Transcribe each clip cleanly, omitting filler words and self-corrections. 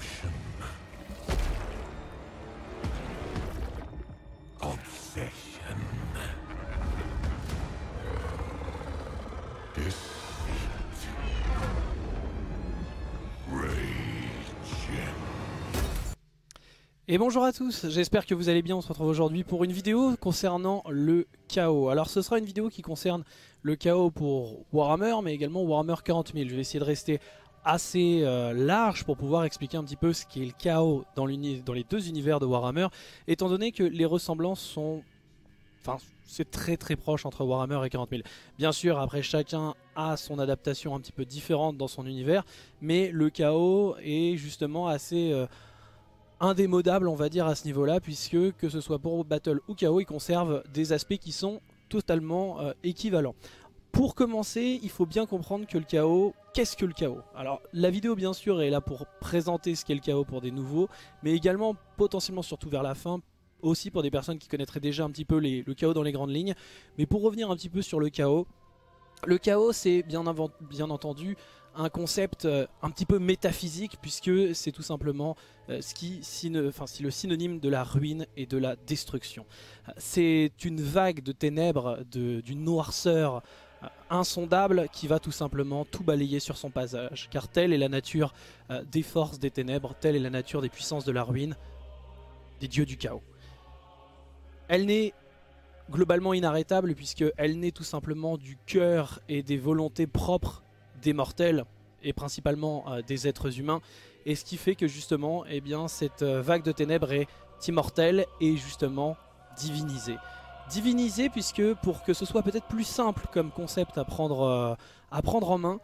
corruption obsession deceit rage. Et bonjour à tous, j'espère que vous allez bien. On se retrouve aujourd'hui pour une vidéo concernant le chaos. Alors ce sera une vidéo qui concerne le chaos pour Warhammer, mais également Warhammer 40000. Je vais essayer de rester assez large pour pouvoir expliquer un petit peu ce qu'est le chaos dans les deux univers de Warhammer, étant donné que les ressemblances sont... Enfin, c'est très très proche entre Warhammer et 40000. Bien sûr, après chacun a son adaptation un petit peu différente dans son univers, mais le chaos est justement assez... indémodable, on va dire, à ce niveau-là, puisque que ce soit pour Battle ou Chaos, ils conservent des aspects qui sont totalement équivalents. Pour commencer, il faut bien comprendre que le chaos, qu'est-ce que le chaos? Alors la vidéo bien sûr est là pour présenter ce qu'est le chaos pour des nouveaux, mais également potentiellement, surtout vers la fin, aussi pour des personnes qui connaîtraient déjà un petit peu le chaos dans les grandes lignes. Mais pour revenir un petit peu sur le chaos c'est bien entendu un concept un petit peu métaphysique, puisque c'est tout simplement c'est le synonyme de la ruine et de la destruction. C'est une vague de ténèbres, d'une noirceur insondable qui va tout simplement tout balayer sur son passage, car telle est la nature des forces des ténèbres, telle est la nature des puissances de la ruine, des dieux du chaos. Elle n'est globalement inarrêtable, puisqu'elle naît tout simplement du cœur et des volontés propres des mortels et principalement des êtres humains, et ce qui fait que justement cette vague de ténèbres est immortelle et justement divinisée. Divinisée puisque, pour que ce soit peut-être plus simple comme concept à prendre en main,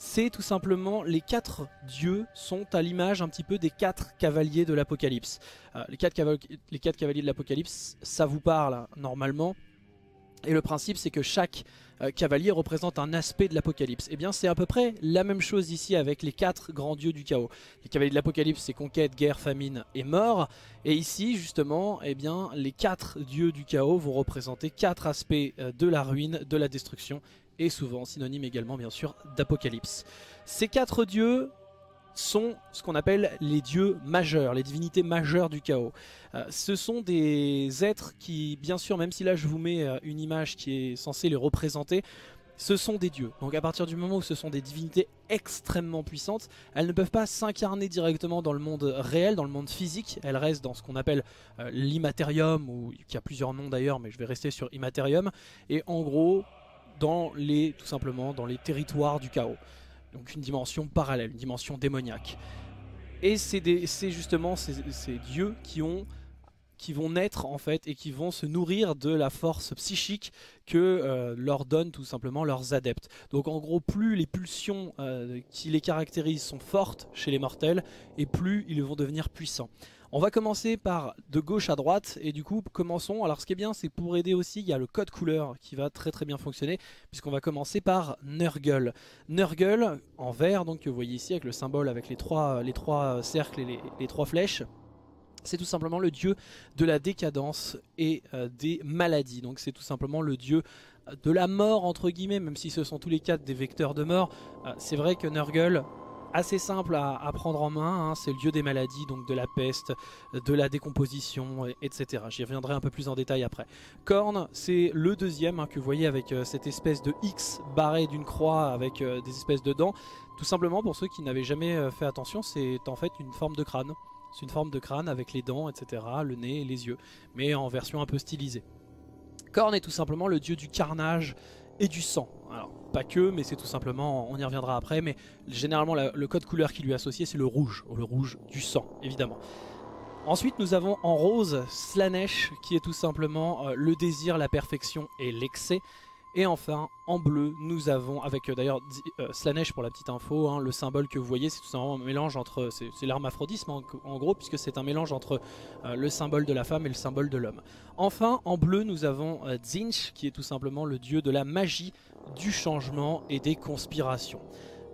c'est tout simplement les quatre dieux sont à l'image un petit peu des quatre cavaliers de l'Apocalypse. Les quatre cavaliers de l'Apocalypse, ça vous parle normalement. Et le principe c'est que chaque cavalier représente un aspect de l'Apocalypse. Et bien c'est à peu près la même chose ici avec les quatre grands dieux du chaos. Les cavaliers de l'Apocalypse c'est conquête, guerre, famine et mort. Et ici justement les quatre dieux du chaos vont représenter quatre aspects de la ruine, de la destruction et souvent synonyme également bien sûr d'Apocalypse. Ces quatre dieux sont ce qu'on appelle les dieux majeurs, les divinités majeures du chaos. Ce sont des êtres qui, bien sûr, même si là je vous mets une image qui est censée les représenter, ce sont des dieux. Donc à partir du moment où ce sont des divinités extrêmement puissantes, elles ne peuvent pas s'incarner directement dans le monde réel, dans le monde physique. Elles restent dans ce qu'on appelle l'immatérium, ou qui a plusieurs noms d'ailleurs, mais je vais rester sur immatérium. Et en gros, tout simplement dans les territoires du chaos. Donc une dimension parallèle, une dimension démoniaque. Et c'est justement ces dieux qui vont naître en fait et qui vont se nourrir de la force psychique que leur donnent tout simplement leurs adeptes. Donc en gros, plus les pulsions qui les caractérisent sont fortes chez les mortels et plus ils vont devenir puissants. On va commencer par de gauche à droite et du coup commençons, alors ce qui est bien c'est pour aider aussi, il y a le code couleur qui va très très bien fonctionner puisqu'on va commencer par Nurgle. Nurgle en vert donc que vous voyez ici avec le symbole avec les trois cercles et les trois flèches, c'est tout simplement le dieu de la décadence et des maladies, donc c'est tout simplement le dieu de la mort entre guillemets, même si ce sont tous les quatre des vecteurs de mort. C'est vrai que Nurgle... assez simple à prendre en main, hein. C'est le dieu des maladies, donc de la peste, de la décomposition, etc. J'y reviendrai un peu plus en détail après. Khorne, c'est le deuxième, hein, que vous voyez avec cette espèce de X barré d'une croix avec des espèces de dents. Tout simplement, pour ceux qui n'avaient jamais fait attention, c'est en fait une forme de crâne. C'est une forme de crâne avec les dents, etc., le nez et les yeux, mais en version un peu stylisée. Khorne est tout simplement le dieu du carnage et du sang. Alors, pas que, mais c'est tout simplement, on y reviendra après, mais généralement le code couleur qui lui est associé c'est le rouge du sang, évidemment. Ensuite nous avons en rose Slaanesh, qui est tout simplement le désir, la perfection et l'excès. Et enfin en bleu nous avons, avec d'ailleurs Slaanesh pour la petite info, hein, le symbole que vous voyez c'est tout simplement un mélange entre, c'est l'hermaphrodisme en gros, puisque c'est un mélange entre le symbole de la femme et le symbole de l'homme. Enfin en bleu nous avons Tzeentch, qui est tout simplement le dieu de la magie, du changement et des conspirations.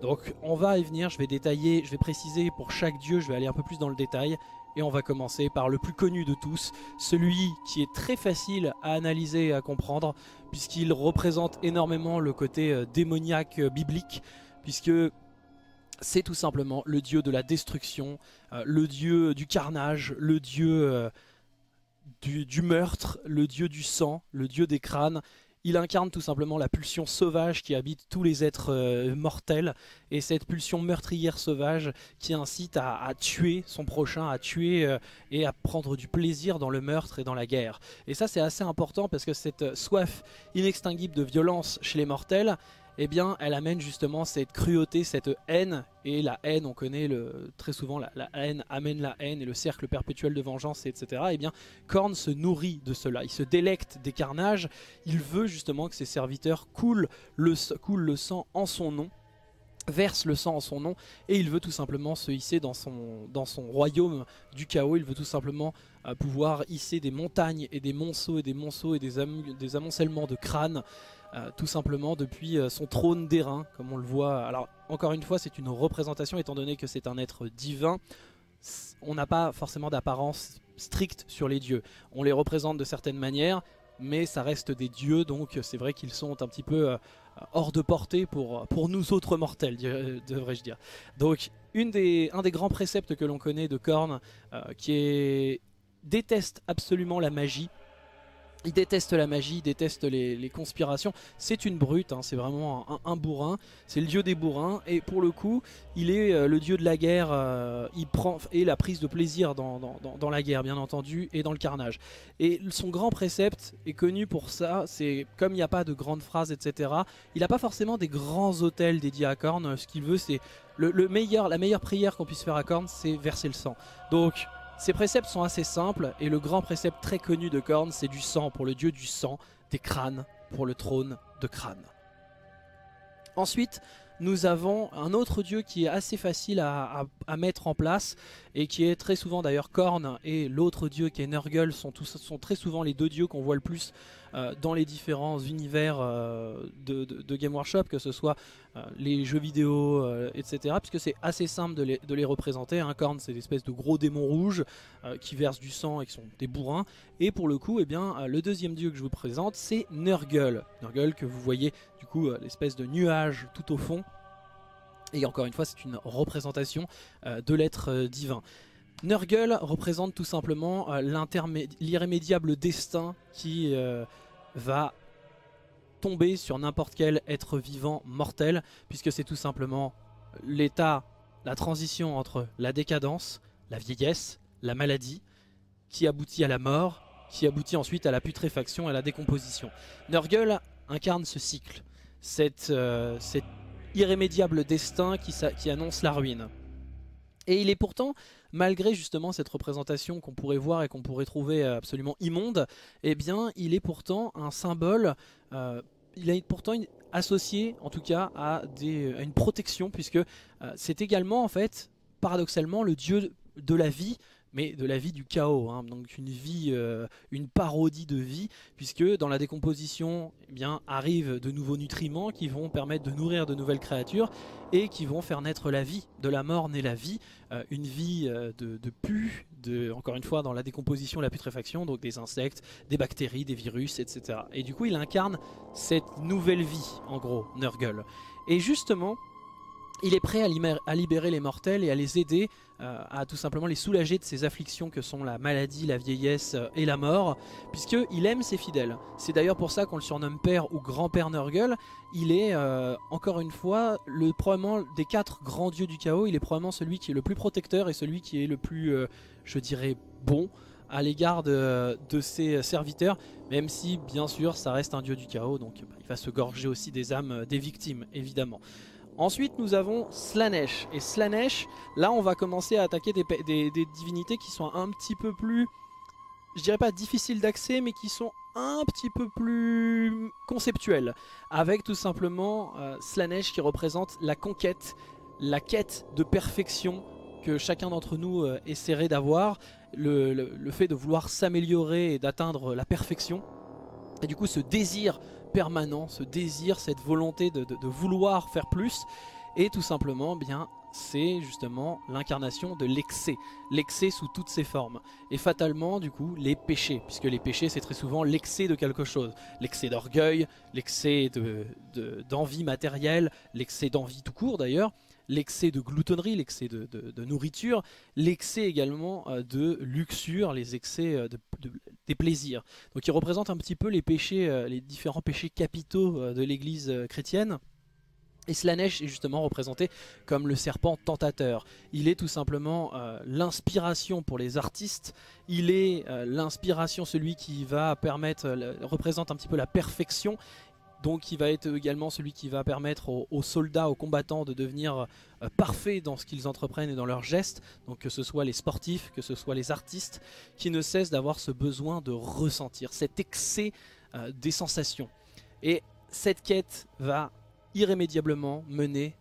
Donc on va y venir, je vais détailler, je vais préciser pour chaque dieu, je vais aller un peu plus dans le détail. Et on va commencer par le plus connu de tous, celui qui est très facile à analyser et à comprendre, puisqu'il représente énormément le côté démoniaque biblique, puisque c'est tout simplement le dieu de la destruction, le dieu du carnage, le dieu du meurtre, le dieu du sang, le dieu des crânes. Il incarne tout simplement la pulsion sauvage qui habite tous les êtres mortels, et cette pulsion meurtrière sauvage qui incite à tuer son prochain, à tuer et à prendre du plaisir dans le meurtre et dans la guerre. Et ça c'est assez important parce que cette soif inextinguible de violence chez les mortels, eh bien elle amène justement cette cruauté, cette haine, et la haine, on connaît très souvent la haine amène la haine et le cercle perpétuel de vengeance, etc. Eh bien Khorne se nourrit de cela, il se délecte des carnages, il veut justement que ses serviteurs coulent le sang en son nom, verse le sang en son nom, et il veut tout simplement se hisser dans son royaume du chaos. Il veut tout simplement pouvoir hisser des montagnes et des monceaux et des monceaux et des amoncellements de crânes, tout simplement depuis son trône d'airain, comme on le voit. Alors encore une fois, c'est une représentation étant donné que c'est un être divin. On n'a pas forcément d'apparence stricte sur les dieux, on les représente de certaines manières, mais ça reste des dieux, donc c'est vrai qu'ils sont un petit peu hors de portée pour nous autres mortels, devrais-je dire. Donc un des grands préceptes que l'on connaît de Khorne, qui est déteste absolument la magie. Il déteste la magie, il déteste les conspirations. C'est une brute, hein, c'est vraiment un bourrin. C'est le dieu des bourrins, et pour le coup, il est le dieu de la guerre, et la prise de plaisir dans la guerre, bien entendu, et dans le carnage. Et son grand précepte est connu pour ça, c'est comme il n'y a pas de grandes phrases, etc. Il n'a pas forcément des grands autels dédiés à Khorne. Ce qu'il veut, c'est la meilleure prière qu'on puisse faire à Khorne, c'est verser le sang. Donc ces préceptes sont assez simples, et le grand précepte très connu de Khorne, c'est du sang pour le dieu du sang, des crânes pour le trône de crâne. Ensuite, nous avons un autre dieu qui est assez facile à mettre en place, et qui est très souvent d'ailleurs Khorne et l'autre dieu qui est Nurgle sont très souvent les deux dieux qu'on voit le plus dans les différents univers de Game Workshop, que ce soit les jeux vidéo, etc. Puisque c'est assez simple de les représenter, hein. Khorne, c'est une espèce de gros démon rouge qui verse du sang et qui sont des bourrins. Et pour le coup, eh bien, le deuxième dieu que je vous présente, c'est Nurgle. Nurgle que vous voyez du coup, l'espèce de nuage tout au fond. Et encore une fois, c'est une représentation de l'être divin. Nurgle représente tout simplement l'irrémédiable destin qui va tomber sur n'importe quel être vivant mortel, puisque c'est tout simplement l'état, la transition entre la décadence, la vieillesse, la maladie, qui aboutit à la mort, qui aboutit ensuite à la putréfaction et à la décomposition. Nurgle incarne ce cycle, cet irrémédiable destin qui annonce la ruine. Et il est pourtant, malgré justement cette représentation qu'on pourrait voir et qu'on pourrait trouver absolument immonde, eh bien il est pourtant un symbole, il est pourtant associé en tout cas à une protection, puisque c'est également en fait, paradoxalement, le dieu de la vie, mais de la vie du chaos, hein. Donc une vie, une parodie de vie, puisque dans la décomposition, eh bien, arrivent de nouveaux nutriments qui vont permettre de nourrir de nouvelles créatures et qui vont faire naître la vie. De la mort naît la vie, une vie de pu, encore une fois dans la décomposition, la putréfaction, donc des insectes, des bactéries, des virus, etc. Et du coup il incarne cette nouvelle vie, en gros, Nurgle. Et justement, il est prêt à libérer les mortels et à les aider, à tout simplement les soulager de ces afflictions que sont la maladie, la vieillesse et la mort, puisqu'il aime ses fidèles. C'est d'ailleurs pour ça qu'on le surnomme père ou grand-père Nurgle. Il est, encore une fois, probablement des quatre grands dieux du chaos, il est probablement celui qui est le plus protecteur et celui qui est le plus, je dirais, bon à l'égard de ses serviteurs, même si, bien sûr, ça reste un dieu du chaos, donc bah, il va se gorger aussi des âmes des victimes, évidemment. Ensuite nous avons Slaanesh, et Slaanesh, là on va commencer à attaquer des divinités qui sont un petit peu plus, je dirais pas difficiles d'accès, mais qui sont un petit peu plus conceptuelles, avec tout simplement Slaanesh qui représente la conquête, la quête de perfection que chacun d'entre nous essaierait d'avoir, le fait de vouloir s'améliorer et d'atteindre la perfection, et du coup ce désir permanent, ce désir, cette volonté de vouloir faire plus. Et tout simplement, bien, c'est justement l'incarnation de l'excès, l'excès sous toutes ses formes. Et fatalement, du coup, les péchés, puisque les péchés, c'est très souvent l'excès de quelque chose. L'excès d'orgueil, l'excès d'envie matérielle, l'excès d'envie tout court d'ailleurs, l'excès de gloutonnerie, l'excès de nourriture, l'excès également de luxure, les excès des plaisirs. Donc il représente un petit peu les péchés, les différents péchés capitaux de l'Église chrétienne. Et Slaanesh est justement représenté comme le serpent tentateur. Il est tout simplement l'inspiration pour les artistes. Il est l'inspiration, celui qui va permettre, représente un petit peu la perfection. Donc il va être également celui qui va permettre aux soldats, aux combattants de devenir parfaits dans ce qu'ils entreprennent et dans leurs gestes. Donc que ce soit les sportifs, que ce soit les artistes, qui ne cessent d'avoir ce besoin de ressentir, cet excès des sensations. Et cette quête va irrémédiablement mener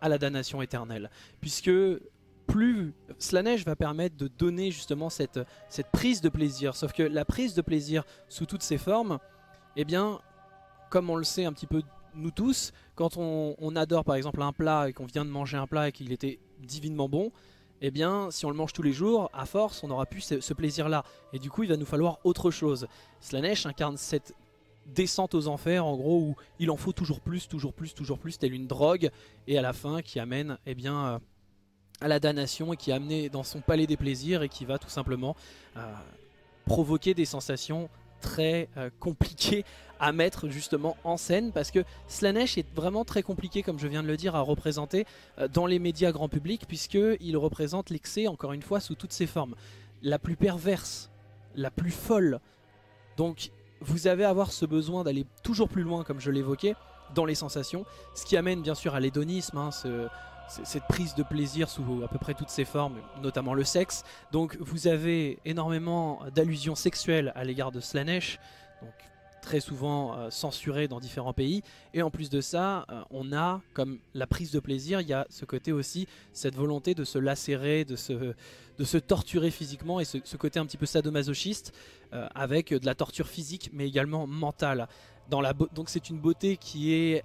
à la damnation éternelle. Puisque plus Slaanesh va permettre de donner justement cette prise de plaisir. Sauf que la prise de plaisir sous toutes ses formes, eh bien... Comme on le sait un petit peu nous tous, quand on adore par exemple un plat et qu'on vient de manger un plat et qu'il était divinement bon, eh bien si on le mange tous les jours, à force on n'aura plus ce plaisir-là. Et du coup il va nous falloir autre chose. Slaanesh incarne cette descente aux enfers en gros où il en faut toujours plus, toujours plus, toujours plus, telle une drogue, et à la fin qui amène eh bien, à la damnation et qui est amené dans son palais des plaisirs et qui va tout simplement provoquer des sensations très compliqué à mettre justement en scène, parce que Slaanesh est vraiment très compliqué, comme je viens de le dire, à représenter dans les médias grand public, puisqu'il représente l'excès, encore une fois, sous toutes ses formes. La plus perverse, la plus folle. Donc vous avez à avoir ce besoin d'aller toujours plus loin, comme je l'évoquais, dans les sensations, ce qui amène bien sûr à l'hédonisme, hein, cette prise de plaisir sous à peu près toutes ses formes, notamment le sexe. Donc vous avez énormément d'allusions sexuelles à l'égard de Slaanesh, donc très souvent censuré dans différents pays. Et en plus de ça, on a, comme la prise de plaisir, il y a ce côté aussi, cette volonté de se lacérer, de se torturer physiquement, et ce côté un petit peu sadomasochiste, avec de la torture physique, mais également mentale. Donc c'est une beauté qui est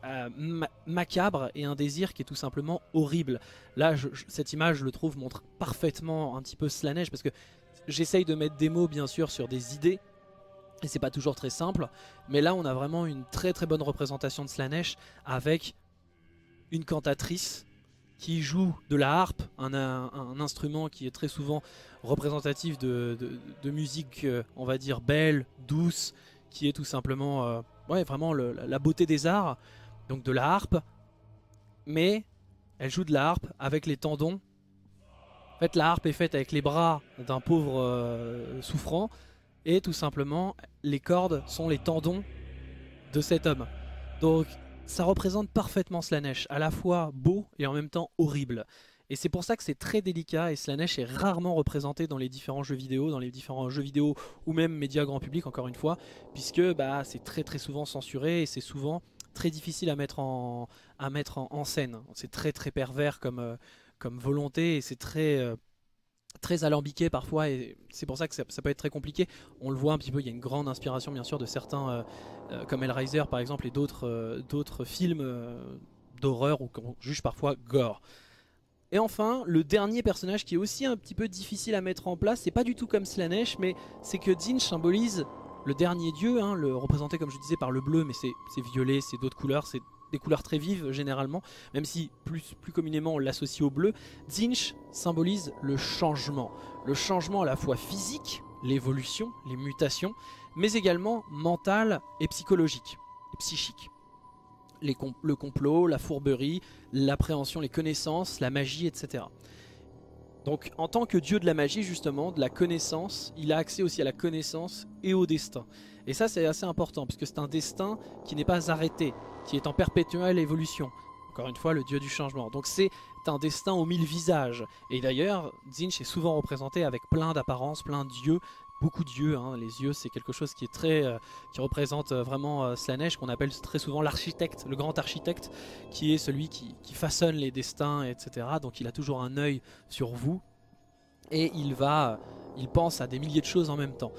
macabre et un désir qui est tout simplement horrible. Là, cette image, je le trouve, montre parfaitement un petit peu Slaanesh, parce que j'essaye de mettre des mots, bien sûr, sur des idées, et c'est pas toujours très simple, mais là, on a vraiment une très très bonne représentation de Slaanesh, avec une cantatrice qui joue de la harpe, un instrument qui est très souvent représentatif de musique, on va dire, belle, douce, qui est tout simplement... ouais, vraiment la beauté des arts, donc de la harpe, mais elle joue de la harpe avec les tendons. En fait, la harpe est faite avec les bras d'un pauvre souffrant, et tout simplement, les cordes sont les tendons de cet homme. Donc, ça représente parfaitement Slaanesh, à la fois beau et en même temps horrible. Et c'est pour ça que c'est très délicat, et Slaanesh est rarement représenté dans les différents jeux vidéo, ou même médias grand public, encore une fois, puisque bah, c'est très très souvent censuré et c'est souvent très difficile à mettre en scène. C'est très très pervers comme volonté, et c'est très, très alambiqué parfois, et c'est pour ça que ça peut être très compliqué. On le voit un petit peu, il y a une grande inspiration bien sûr de certains, comme Hellraiser par exemple, et d'autres films d'horreur, ou qu'on juge parfois gore. Et enfin, le dernier personnage qui est aussi un petit peu difficile à mettre en place, c'est pas du tout comme Slaanesh, mais c'est que Tzeentch symbolise le dernier dieu, hein, le représenté comme je disais par le bleu, mais c'est violet, c'est d'autres couleurs, c'est des couleurs très vives généralement, même si plus communément on l'associe au bleu. Tzeentch symbolise le changement à la fois physique, l'évolution, les mutations, mais également mental et psychologique, et psychique. Le complot, la fourberie, l'appréhension, les connaissances, la magie, etc. Donc en tant que dieu de la magie justement, de la connaissance, il a accès aussi à la connaissance et au destin. Et ça c'est assez important, puisque c'est un destin qui n'est pas arrêté, qui est en perpétuelle évolution. Encore une fois, le dieu du changement. Donc c'est un destin aux 1000 visages. Et d'ailleurs, Tzeentch est souvent représenté avec plein d'apparences, plein d'yeux. Beaucoup d'yeux, hein. Les yeux c'est quelque chose qui est très, qui représente vraiment Slaanesh, qu'on appelle très souvent l'architecte, le grand architecte, qui est celui qui façonne les destins, etc. Donc il a toujours un œil sur vous, et il va il pense à des milliers de choses en même temps.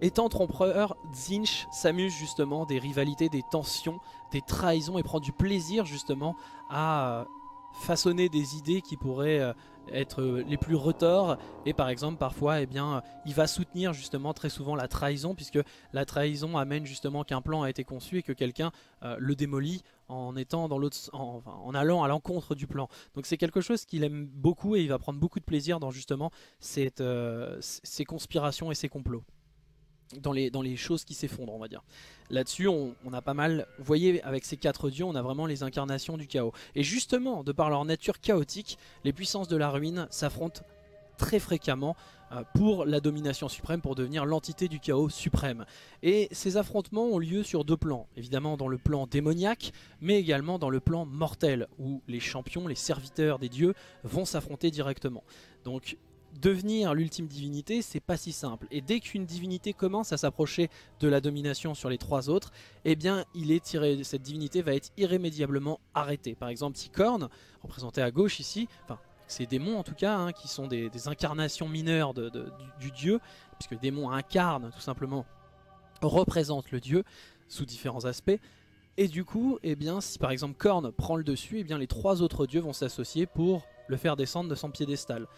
Étant trompeur, Tzeentch s'amuse justement des rivalités, des tensions, des trahisons et prend du plaisir justement à façonner des idées qui pourraient être les plus retors. Et par exemple parfois il va soutenir justement très souvent la trahison, puisque la trahison amène justement qu'un plan a été conçu et que quelqu'un le démolit en étant dans l'autre, en allant à l'encontre du plan. Donc c'est quelque chose qu'il aime beaucoup et il va prendre beaucoup de plaisir dans justement ces conspirations et ces complots, dans les choses qui s'effondrent, on va dire. Là-dessus, on a pas mal, vous voyez, avec ces quatre dieux, on a vraiment les incarnations du chaos. Et justement, de par leur nature chaotique, les puissances de la ruine s'affrontent très fréquemment pour la domination suprême, pour devenir l'entité du chaos suprême. Et ces affrontements ont lieu sur deux plans, évidemment dans le plan démoniaque, mais également dans le plan mortel, où les champions, les serviteurs des dieux, vont s'affronter directement. Donc, devenir l'ultime divinité, c'est pas si simple. Et dès qu'une divinité commence à s'approcher de la domination sur les trois autres, eh bien, cette divinité va être irrémédiablement arrêtée. Par exemple, si Khorne, représenté à gauche ici, enfin, ces démons en tout cas, hein, qui sont des incarnations mineures du dieu, puisque le démon incarne tout simplement, représente le dieu sous différents aspects. Et du coup, eh bien, si par exemple Khorne prend le dessus, eh bien, les trois autres dieux vont s'associer pour le faire descendre de son piédestal.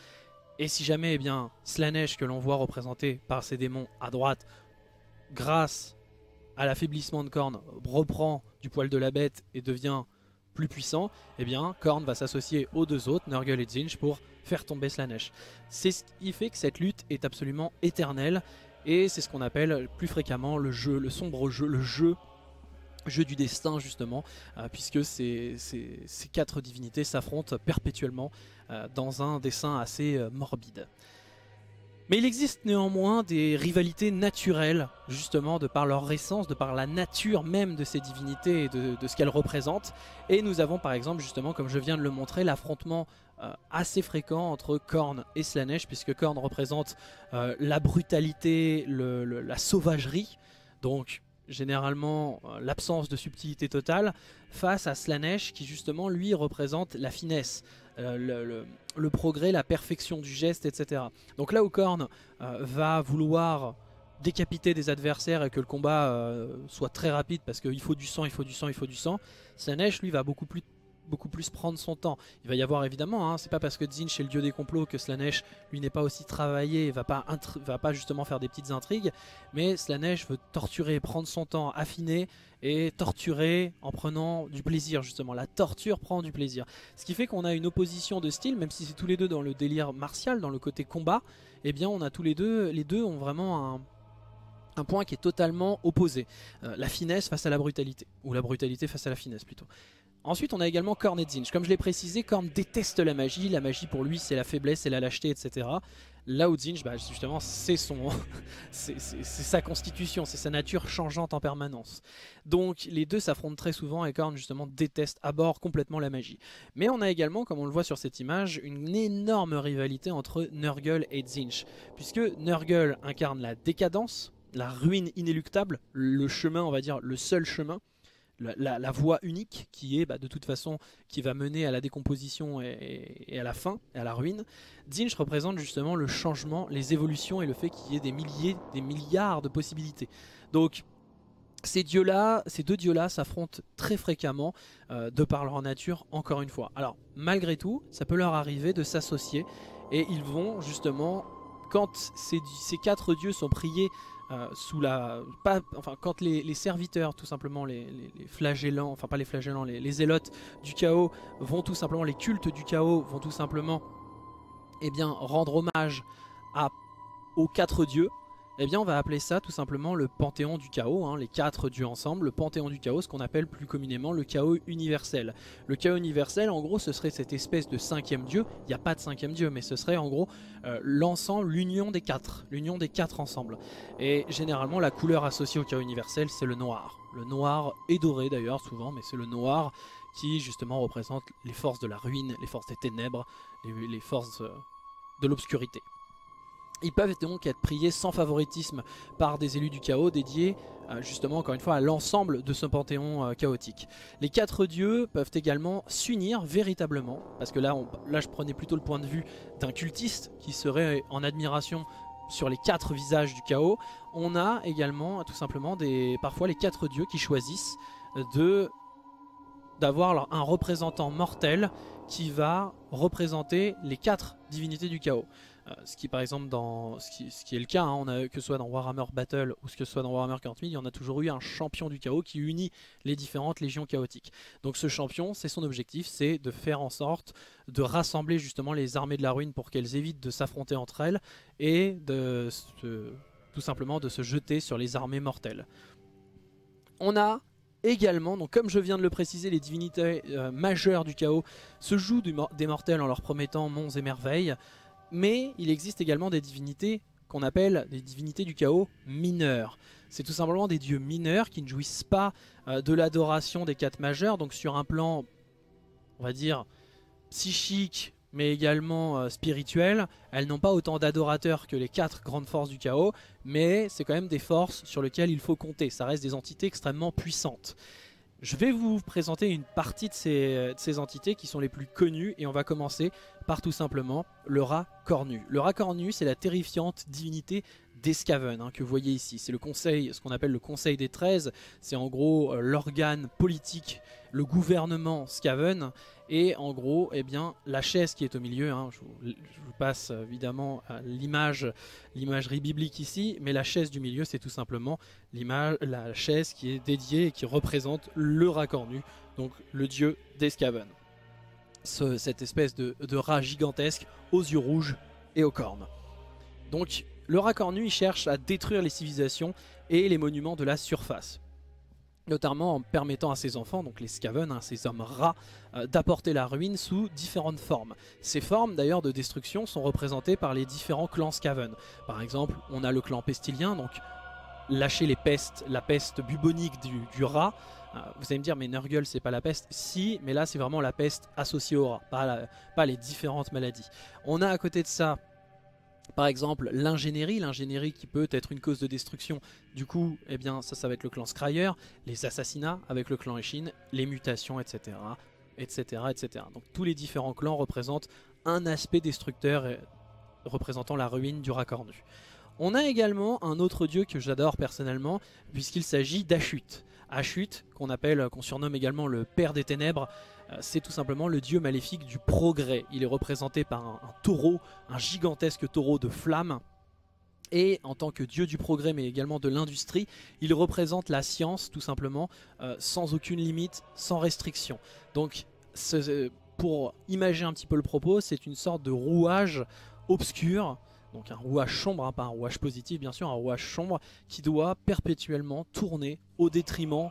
Et si jamais, eh bien, Slaanesh, que l'on voit représenté par ses démons à droite, grâce à l'affaiblissement de Khorne, reprend du poil de la bête et devient plus puissant, eh bien, Khorne va s'associer aux deux autres, Nurgle et Tzeentch, pour faire tomber Slaanesh. C'est ce qui fait que cette lutte est absolument éternelle, et c'est ce qu'on appelle plus fréquemment le jeu, le sombre jeu, le jeu du destin justement, puisque ces quatre divinités s'affrontent perpétuellement dans un dessin assez morbide. Mais il existe néanmoins des rivalités naturelles, justement de par leur essence, de par la nature même de ces divinités et de ce qu'elles représentent. Et nous avons par exemple, justement, comme je viens de le montrer, l'affrontement assez fréquent entre Khorne et Slaanesh, puisque Khorne représente la brutalité, la sauvagerie, donc généralement l'absence de subtilité totale, face à Slaanesh qui justement lui représente la finesse, le progrès, la perfection du geste, etc. Donc là où Khorne va vouloir décapiter des adversaires et que le combat soit très rapide parce qu'il faut du sang, il faut du sang, il faut du sang, Slaanesh lui va beaucoup plus prendre son temps. Il va y avoir évidemment, hein, c'est pas parce que Tzeentch est le dieu des complots que Slaanesh lui n'est pas aussi travaillé et va pas justement faire des petites intrigues, mais Slaanesh veut torturer, prendre son temps, affiner et torturer en prenant du plaisir justement. La torture prend du plaisir. Ce qui fait qu'on a une opposition de style, même si c'est tous les deux dans le délire martial, dans le côté combat, eh bien on a tous les deux ont vraiment un point qui est totalement opposé. La finesse face à la brutalité, ou la brutalité face à la finesse plutôt. Ensuite, on a également Khorne et Tzeentch. Comme je l'ai précisé, Khorne déteste la magie pour lui c'est la faiblesse, c'est la lâcheté, etc. Là où Tzeentch, bah, justement, c'est sa constitution, c'est sa nature changeante en permanence. Donc les deux s'affrontent très souvent et Khorne justement déteste, aborde complètement la magie. Mais on a également, comme on le voit sur cette image, une énorme rivalité entre Nurgle et Tzeentch, puisque Nurgle incarne la décadence, la ruine inéluctable, le chemin, on va dire, le seul chemin, la voie unique qui est de toute façon qui va mener à la décomposition et à la fin, et à la ruine. Tzeentch représente justement le changement, les évolutions et le fait qu'il y ait des milliers, des milliards de possibilités. Donc ces deux dieux-là s'affrontent très fréquemment de par leur nature encore une fois. Alors malgré tout, ça peut leur arriver de s'associer et ils vont justement, quand ces quatre dieux sont priés, quand les serviteurs, tout simplement les flagellants, enfin pas les flagellants, les zélotes du chaos vont tout simplement, les cultes du chaos vont tout simplement rendre hommage aux quatre dieux, eh bien on va appeler ça tout simplement le panthéon du chaos, hein, les quatre dieux ensemble, le panthéon du chaos, ce qu'on appelle plus communément le chaos universel. Le chaos universel, en gros, ce serait cette espèce de cinquième dieu, il n'y a pas de cinquième dieu, mais ce serait en gros l'ensemble, l'union des quatre ensemble. Et généralement la couleur associée au chaos universel c'est le noir est doré d'ailleurs souvent, mais c'est le noir qui justement représente les forces de la ruine, les forces des ténèbres, les forces de l'obscurité. Ils peuvent donc être priés sans favoritisme par des élus du chaos dédiés justement encore une fois à l'ensemble de ce panthéon chaotique. Les quatre dieux peuvent également s'unir véritablement, parce que là je prenais plutôt le point de vue d'un cultiste qui serait en admiration sur les 4 visages du chaos, on a également tout simplement parfois les 4 dieux qui choisissent d'avoir un représentant mortel qui va représenter les 4 divinités du chaos. Ce qui par exemple ce qui est le cas, hein, on a, que ce soit dans Warhammer Battle ou que ce soit dans Warhammer 40000, il y en a toujours eu un champion du chaos qui unit les différentes légions chaotiques. Donc ce champion, c'est son objectif, c'est de faire en sorte de rassembler justement les armées de la ruine pour qu'elles évitent de s'affronter entre elles et tout simplement de se jeter sur les armées mortelles. On a également, donc comme je viens de le préciser, les divinités majeures du chaos se jouent des mortels en leur promettant monts et merveilles. Mais il existe également des divinités qu'on appelle des divinités du chaos mineures. C'est tout simplement des dieux mineurs qui ne jouissent pas de l'adoration des 4 majeurs. Donc sur un plan, on va dire, psychique mais également spirituel, elles n'ont pas autant d'adorateurs que les 4 grandes forces du chaos. Mais c'est quand même des forces sur lesquelles il faut compter. Ça reste des entités extrêmement puissantes. Je vais vous présenter une partie de ces entités qui sont les plus connues et on va commencer par tout simplement le rat cornu. Le rat cornu, c'est la terrifiante divinité des Skaven, hein, que vous voyez ici. C'est le conseil, ce qu'on appelle le conseil des 13, c'est en gros l'organe politique, le gouvernement Skaven, et en gros la chaise qui est au milieu, hein, je vous passe évidemment l'imagerie biblique ici, mais la chaise du milieu c'est tout simplement la chaise qui est dédiée et qui représente le rat cornu, donc le dieu des Skaven. Cette espèce de rat gigantesque aux yeux rouges et aux cornes. Donc le rat cornu cherche à détruire les civilisations et les monuments de la surface, notamment en permettant à ses enfants, donc les Skaven, hein, ces hommes rats, d'apporter la ruine sous différentes formes. Ces formes d'ailleurs de destruction sont représentées par les différents clans Skaven. Par exemple, on a le clan pestilien, donc lâcher les pestes, la peste bubonique du rat. Vous allez me dire, mais Nurgle c'est pas la peste. Si, mais là c'est vraiment la peste associée au rat, pas les différentes maladies. On a à côté de ça, par exemple, l'ingénierie qui peut être une cause de destruction. Du coup, eh bien, ça va être le clan Scryer, les assassinats avec le clan Eshin, les mutations, etc., etc., etc. Donc tous les différents clans représentent un aspect destructeur représentant la ruine du rat cornu. On a également un autre dieu que j'adore personnellement, puisqu'il s'agit d'Hashut. Hashut, qu'on surnomme également le père des ténèbres, c'est tout simplement le dieu maléfique du progrès. Il est représenté par un taureau, un gigantesque taureau de flamme. Et en tant que dieu du progrès mais également de l'industrie, il représente la science tout simplement, sans aucune limite, sans restriction. Donc pour imaginer un petit peu le propos, c'est une sorte de rouage obscur. Donc un rouage sombre, hein, pas un rouage positif bien sûr, un rouage sombre qui doit perpétuellement tourner au détriment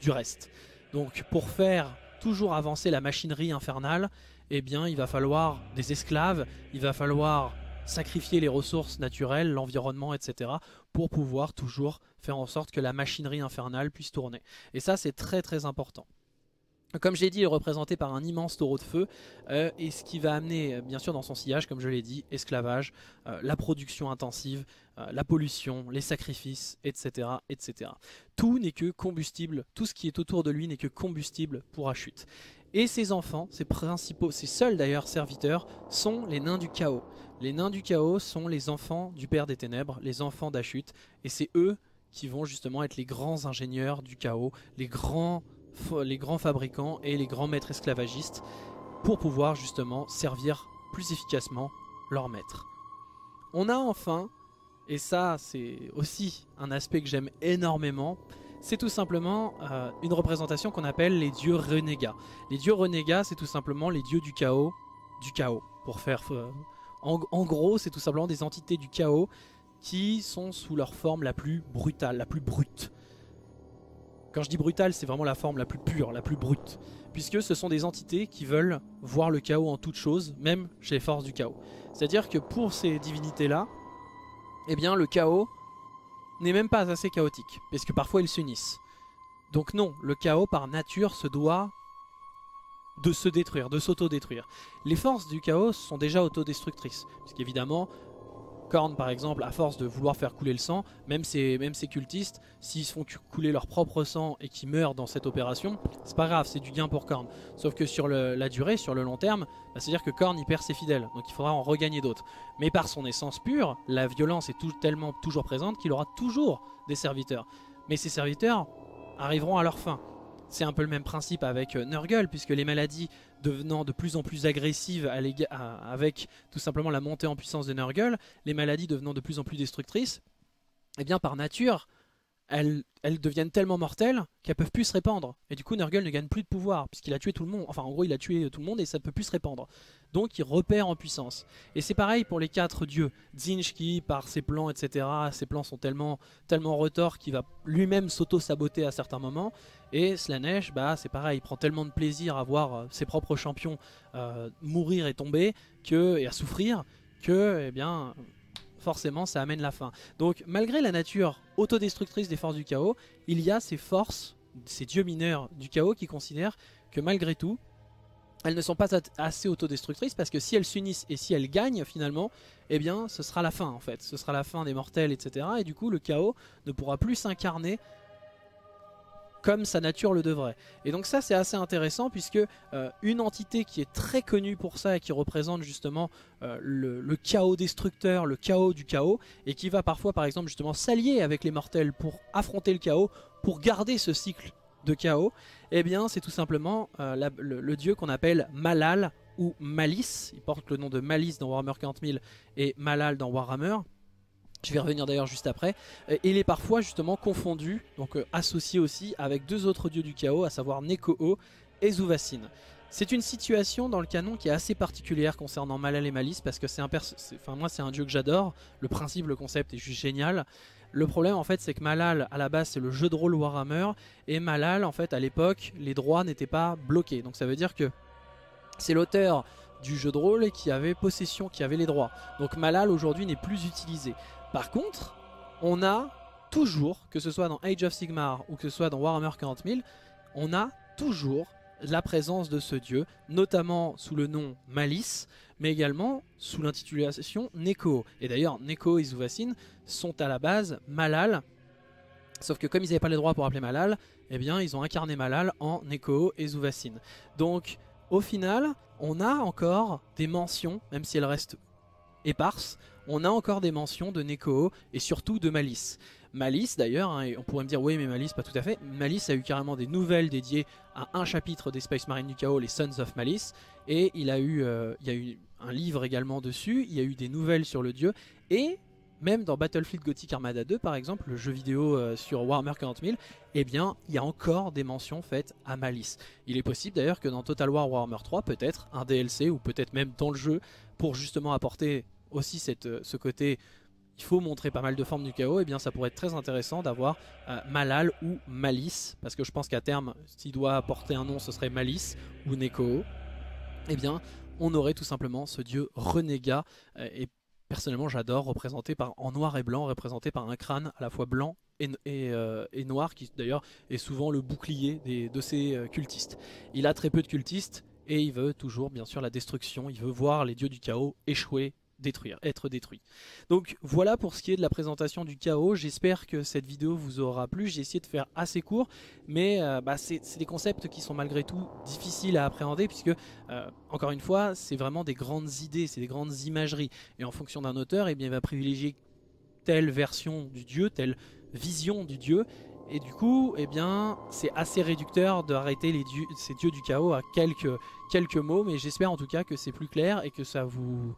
du reste. Donc pour faire toujours avancer la machinerie infernale, eh bien il va falloir des esclaves, il va falloir sacrifier les ressources naturelles, l'environnement, etc. pour pouvoir toujours faire en sorte que la machinerie infernale puisse tourner. Et ça c'est très très important. Comme je l'ai dit, il est représenté par un immense taureau de feu, et ce qui va amener bien sûr dans son sillage, comme je l'ai dit, esclavage, la production intensive, la pollution, les sacrifices, etc., etc. Tout n'est que combustible, tout ce qui est autour de lui n'est que combustible pour Hashut. Et ses enfants, ses seuls d'ailleurs serviteurs, sont les nains du chaos. Les nains du chaos sont les enfants du Père des Ténèbres, les enfants d'Hashut, et c'est eux qui vont justement être les grands ingénieurs du chaos, les grands fabricants et les grands maîtres esclavagistes pour pouvoir justement servir plus efficacement leurs maîtres. On a enfin, et ça c'est aussi un aspect que j'aime énormément, c'est tout simplement une représentation qu'on appelle les dieux renégats. Les dieux renégats, c'est tout simplement les dieux du chaos. Pour faire, en gros, c'est tout simplement des entités du chaos qui sont sous leur forme la plus brutale, la plus brute. Quand je dis brutal, c'est vraiment la forme la plus pure, la plus brute, puisque ce sont des entités qui veulent voir le chaos en toute chose, même chez les forces du chaos. C'est-à-dire que pour ces divinités-là, eh bien le chaos n'est même pas assez chaotique, parce que parfois ils s'unissent. Donc non, le chaos par nature se doit de se détruire, de s'autodétruire. Les forces du chaos sont déjà autodestructrices, parce qu'évidemment, Khorne par exemple, à force de vouloir faire couler le sang, même ces cultistes, s'ils se font couler leur propre sang et qu'ils meurent dans cette opération, c'est pas grave, c'est du gain pour Khorne. Sauf que sur la durée, sur le long terme, bah, c'est-à-dire que Khorne il perd ses fidèles, donc il faudra en regagner d'autres. Mais par son essence pure, la violence est toujours présente qu'il aura toujours des serviteurs. Mais ces serviteurs arriveront à leur fin. C'est un peu le même principe avec Nurgle, puisque les maladies devenant de plus en plus agressives avec tout simplement la montée en puissance de Nurgle, les maladies devenant de plus en plus destructrices, et bien par nature, elles deviennent tellement mortelles qu'elles peuvent plus se répandre. Et du coup, Nurgle ne gagne plus de pouvoir, puisqu'il a tué tout le monde. Enfin, en gros, il a tué tout le monde et ça ne peut plus se répandre. Donc, il repère en puissance. Et c'est pareil pour les 4 dieux. Tzeentch qui, par ses plans, etc., ses plans sont tellement retors qu'il va lui-même s'auto-saboter à certains moments. Et Slaanesh, bah, c'est pareil, il prend tellement de plaisir à voir ses propres champions mourir et tomber, et à souffrir, que, eh bien... forcément ça amène la fin. Donc malgré la nature autodestructrice des forces du chaos, il y a ces forces, ces dieux mineurs du chaos qui considèrent que malgré tout, elles ne sont pas assez autodestructrices parce que si elles s'unissent et si elles gagnent finalement, eh bien ce sera la fin en fait. Ce sera la fin des mortels, etc. Et du coup le chaos ne pourra plus s'incarner comme sa nature le devrait. Et donc ça c'est assez intéressant puisque une entité qui est très connue pour ça et qui représente justement le chaos destructeur, le chaos du chaos, et qui va parfois par exemple justement s'allier avec les mortels pour affronter le chaos, pour garder ce cycle de chaos, et eh bien c'est tout simplement le dieu qu'on appelle Malal ou Malice. Il porte le nom de Malice dans Warhammer 40000 et Malal dans Warhammer. Je vais revenir d'ailleurs juste après. Il est parfois justement confondu, donc associé aussi avec deux autres dieux du chaos, à savoir Necoho et Zuvassin. C'est une situation dans le canon qui est assez particulière concernant Malal et Malice, parce que c'est moi c'est un dieu que j'adore, le principe, le concept est juste génial. Le problème en fait c'est que Malal à la base c'est le jeu de rôle Warhammer, et Malal en fait à l'époque les droits n'étaient pas bloqués, donc ça veut dire que c'est l'auteur du jeu de rôle qui avait possession, qui avait les droits. Donc Malal aujourd'hui n'est plus utilisé. Par contre, on a toujours, que ce soit dans Age of Sigmar ou que ce soit dans Warhammer 40000, on a toujours la présence de ce dieu, notamment sous le nom Malice, mais également sous l'intitulation Necoho. Et d'ailleurs, Necoho et Zuvassin sont à la base Malal, sauf que comme ils n'avaient pas les droits pour appeler Malal, eh bien ils ont incarné Malal en Necoho et Zuvassin. Donc au final, on a encore des mentions, même si elles restent éparses, on a encore des mentions de Necoho et surtout de Malice. Malice d'ailleurs, hein, on pourrait me dire oui mais Malice pas tout à fait, Malice a eu carrément des nouvelles dédiées à un chapitre des Space Marines du Chaos, les Sons of Malice, et il y a eu un livre également dessus, il y a eu des nouvelles sur le dieu, et même dans Battlefield Gothic Armada 2 par exemple, le jeu vidéo sur Warhammer 40000, eh bien il y a encore des mentions faites à Malice. Il est possible d'ailleurs que dans Total War Warhammer 3, peut-être un DLC ou peut-être même dans le jeu, pour justement apporter... aussi ce côté, il faut montrer pas mal de formes du chaos, et bien ça pourrait être très intéressant d'avoir Malal ou Malice, parce que je pense qu'à terme, s'il doit porter un nom, ce serait Malice ou Necoho, et bien on aurait tout simplement ce dieu renégat, et personnellement j'adore, représenté en noir et blanc, représenté par un crâne à la fois blanc et noir, qui d'ailleurs est souvent le bouclier de ces cultistes. Il a très peu de cultistes, et il veut toujours bien sûr la destruction, il veut voir les dieux du chaos échouer, être détruit. Donc voilà pour ce qui est de la présentation du chaos. J'espère que cette vidéo vous aura plu. J'ai essayé de faire assez court, mais c'est des concepts qui sont malgré tout difficiles à appréhender, puisque encore une fois c'est vraiment des grandes idées, c'est des grandes imageries, et en fonction d'un auteur, eh bien, il va privilégier telle version du dieu, telle vision du dieu, et du coup eh bien c'est assez réducteur d'arrêter ces dieux du chaos à quelques mots, mais j'espère en tout cas que c'est plus clair et que ça vous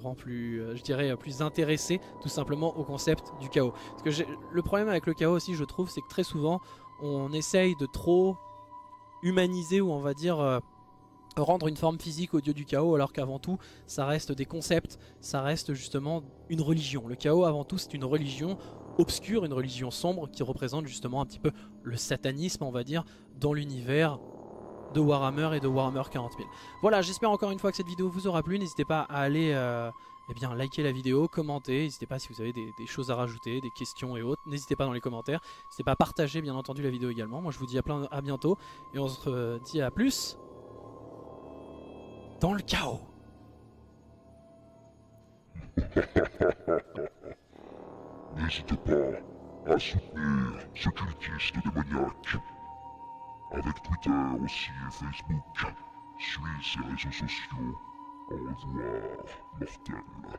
rend plus, je dirais, plus intéressé tout simplement au concept du chaos. Parce que le problème avec le chaos aussi, je trouve, c'est que très souvent on essaye de trop humaniser, ou on va dire rendre une forme physique au dieu du chaos, alors qu'avant tout ça reste des concepts, ça reste justement une religion. Le chaos avant tout c'est une religion obscure, une religion sombre qui représente justement un petit peu le satanisme, on va dire, dans l'univers de Warhammer et de Warhammer 40000. Voilà, j'espère encore une fois que cette vidéo vous aura plu. N'hésitez pas à aller liker la vidéo, commenter, n'hésitez pas si vous avez des choses à rajouter, des questions et autres, n'hésitez pas dans les commentaires, n'hésitez pas à partager bien entendu la vidéo également. Moi je vous dis à bientôt, et on se dit à plus dans le chaos. N'hésitez pas à soutenir ce cultiste démoniaque. Avec Twitter aussi et Facebook, suivez ses réseaux sociaux en voir mortel.